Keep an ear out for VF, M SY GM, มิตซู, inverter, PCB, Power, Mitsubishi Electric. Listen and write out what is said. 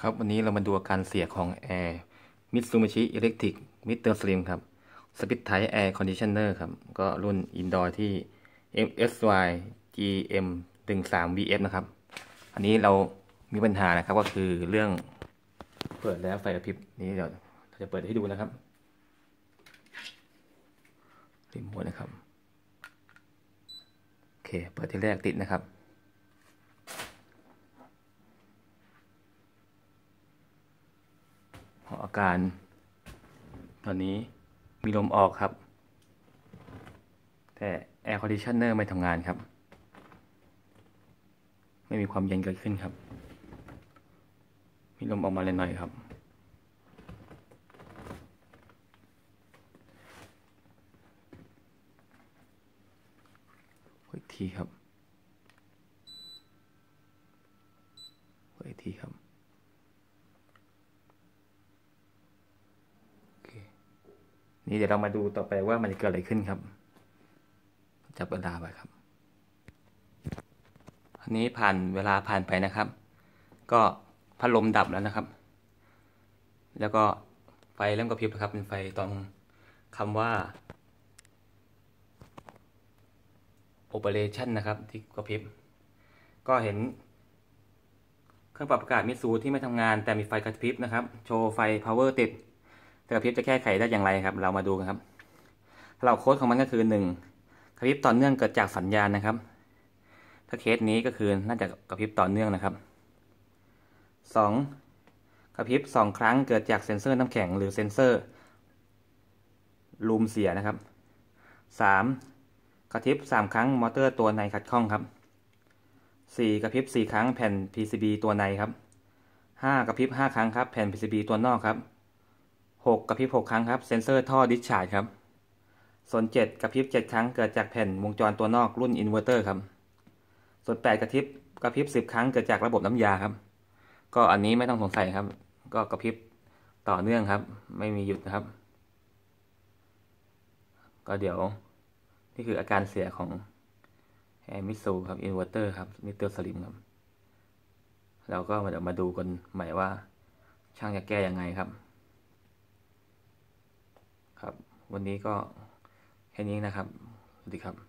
ครับวันนี้เรามาดูอาการเสียของแอร์ Mitsubishi Electric Mr. Slim ครับสปิทไทแอร์คอนดิชันเนอร์ครับก็รุ่นอินดอร์ที่ M SY GM 13 VF นะครับอันนี้เรามีปัญหานะครับก็คือเรื่องเปิดแล้วไฟกระพริบนี้เดี๋ยวเราจะเปิดให้ดูนะครับรีโมทนะครับโอเคเปิดที่แรกติดนะครับอาการตอนนี้มีลมออกครับแต่แอร์คอนดิชันเนอร์ไม่ทำงานครับไม่มีความเย็นเกิดขึ้นครับมีลมออกมาเล็กน้อยครับอีกทีครับอีกทีครับนี่เดี๋ยวเรามาดูต่อไปว่ามันจะเกิดอะไรขึ้นครับจับเวลาไปครับอันนี้ผ่านเวลาผ่านไปนะครับก็พัดลมดับแล้วนะครับแล้วก็ไฟเริ่มกระพริบนะครับเป็นไฟตรงคำว่า operation นะครับที่กระพริบก็เห็นเครื่องปรับอากาศมิตซูที่ไม่ทำงานแต่มีไฟกระพริบนะครับโชว์ไฟ power ติดกระพริบจะแก้ไขได้อย่างไรครับเรามาดูกันครับเราโค้ดของมันก็คือ 1. กระพริบต่อเนื่องเกิดจากสัญญาณนะครับถ้าเคสนี้ก็คือน่าจะกระพริบต่อเนื่องนะครับ 2. กระพริบ2ครั้งเกิดจากเซ็นเซอร์น้ำแข็งหรือเซ็นเซอร์ลูมเสียนะครับ 3. กระพริบ3ครั้งมอเตอร์ตัวในขัดข้องครับ 4. กระพริบ4ครั้งแผ่น PCB ตัวในครับ 5. กระพริบ5ครั้งครับแผ่น PCB ตัวนอกครับ6กระพริบ6ครั้งครับเซ็นเซอร์ท่อดิสชาร์จครับส่วน7กระพริบ7ครั้งเกิดจากแผ่นวงจรตัวนอกรุ่นอินเวอร์เตอร์ครับส่วน8กระพริบ10ครั้งเกิดจากระบบน้ำยาครับก็อันนี้ไม่ต้องสงสัยครับก็กระพริบต่อเนื่องครับไม่มีหยุดนะครับก็เดี๋ยวนี่คืออาการเสียของแอร์มิตซูครับอินเวอร์เตอร์ครับมิสเตอร์สลิมครับเราก็มาดูกันใหม่ว่าช่างจะแก้ยังไงครับครับวันนี้ก็แค่นี้นะครับสวัสดีครับ